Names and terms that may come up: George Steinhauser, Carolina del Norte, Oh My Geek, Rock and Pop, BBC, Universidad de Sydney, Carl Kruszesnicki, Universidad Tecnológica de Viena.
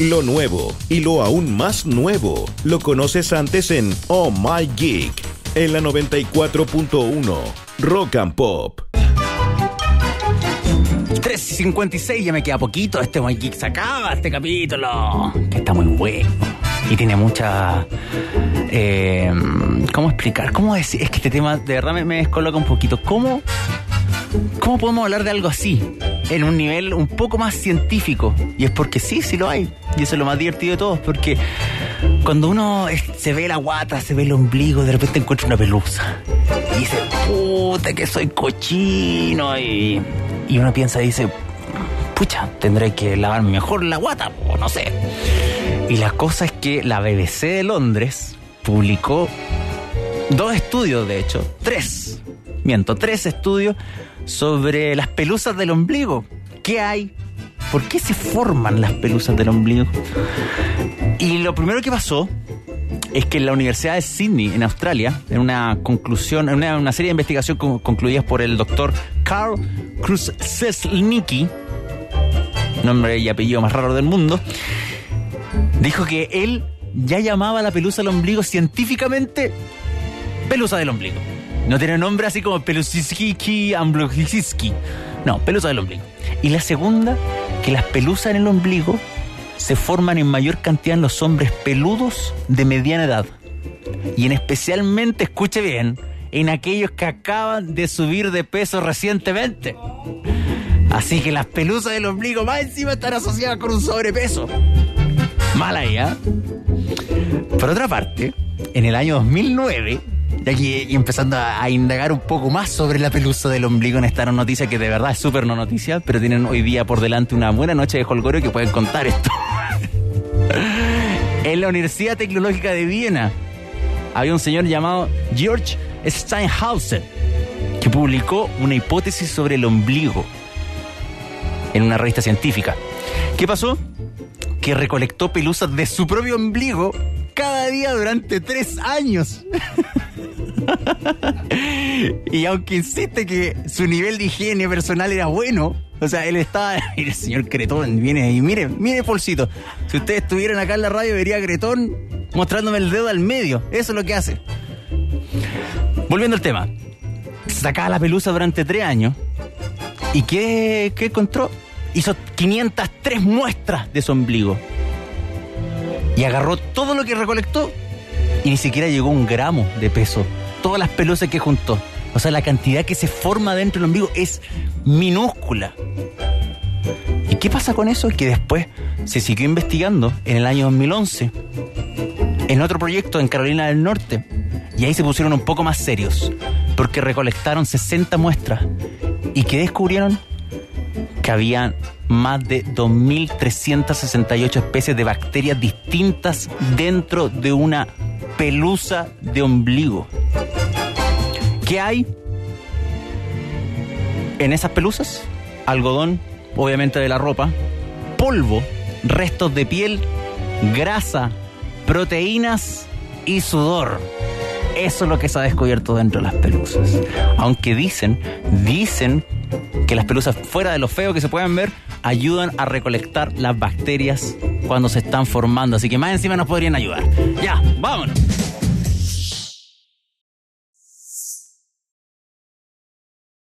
Lo nuevo y lo aún más nuevo lo conoces antes en Oh My Geek, en la 94.1 Rock and Pop. 3:56, ya me queda poquito. Este My Geek se acaba, este capítulo, que está muy bueno y tiene mucha... ¿cómo explicar? ¿Cómo decir? Es que este tema de verdad me descoloca un poquito. ¿Cómo podemos hablar de algo así en un nivel un poco más científico? Y es porque sí lo hay, y eso es lo más divertido de todo, porque cuando uno se ve la guata, se ve el ombligo, de repente encuentra una pelusa y dice, puta que soy cochino, y uno piensa y dice, pucha, tendré que lavarme mejor la guata, o no sé. Y la cosa es que la BBC de Londres publicó dos estudios, de hecho, tres estudios sobre las pelusas del ombligo. ¿Qué hay? ¿Por qué se forman las pelusas del ombligo? Y lo primero que pasó es que en la Universidad de Sydney, en Australia, en una conclusión, en una serie de investigaciones concluidas por el doctor Carl Kruszesnicki, nombre y apellido más raro del mundo, dijo que él ya llamaba a la pelusa del ombligo científicamente pelusa del ombligo. No tiene nombre así como Pelusisiki, Amblojiski. No, pelusa del ombligo. Y la segunda, que las pelusas en el ombligo se forman en mayor cantidad en los hombres peludos de mediana edad. Y en especialmente, escuche bien, en aquellos que acaban de subir de peso recientemente. Así que las pelusas del ombligo más encima están asociadas con un sobrepeso. Mala idea. Por otra parte, en el año 2009... de aquí empezando a indagar un poco más sobre la pelusa del ombligo en esta no noticia, que de verdad es súper no noticia, pero tienen hoy día por delante una buena noche de jolgorio que pueden contar esto. En la Universidad Tecnológica de Viena había un señor llamado George Steinhauser que publicó una hipótesis sobre el ombligo en una revista científica. ¿Qué pasó? Que recolectó pelusas de su propio ombligo cada día durante 3 años. Y aunque insiste que su nivel de higiene personal era bueno, o sea, él estaba... Mire, señor Cretón, viene ahí, mire Polcito. Si ustedes estuvieran acá en la radio, vería a Cretón mostrándome el dedo al medio. Eso es lo que hace. Volviendo al tema. Sacaba la pelusa durante 3 años. ¿Y qué encontró? Hizo 503 muestras de su ombligo. Y agarró todo lo que recolectó y ni siquiera llegó a 1 gramo de peso. Todas las pelusas que juntó. O sea, la cantidad que se forma dentro del ombligo es minúscula. ¿Y qué pasa con eso? Que después se siguió investigando en el año 2011 en otro proyecto en Carolina del Norte. Y ahí se pusieron un poco más serios, porque recolectaron 60 muestras. ¿Y qué descubrieron? Que había más de 2.368 especies de bacterias distintas dentro de una pelusa de ombligo. ¿Qué hay en esas pelusas? Algodón, obviamente de la ropa, polvo, restos de piel, grasa, proteínas y sudor. Eso es lo que se ha descubierto dentro de las pelusas. Aunque dicen que las pelusas, fuera de lo feo que se pueden ver, ayudan a recolectar las bacterias cuando se están formando. Así que más encima nos podrían ayudar. Ya, vámonos.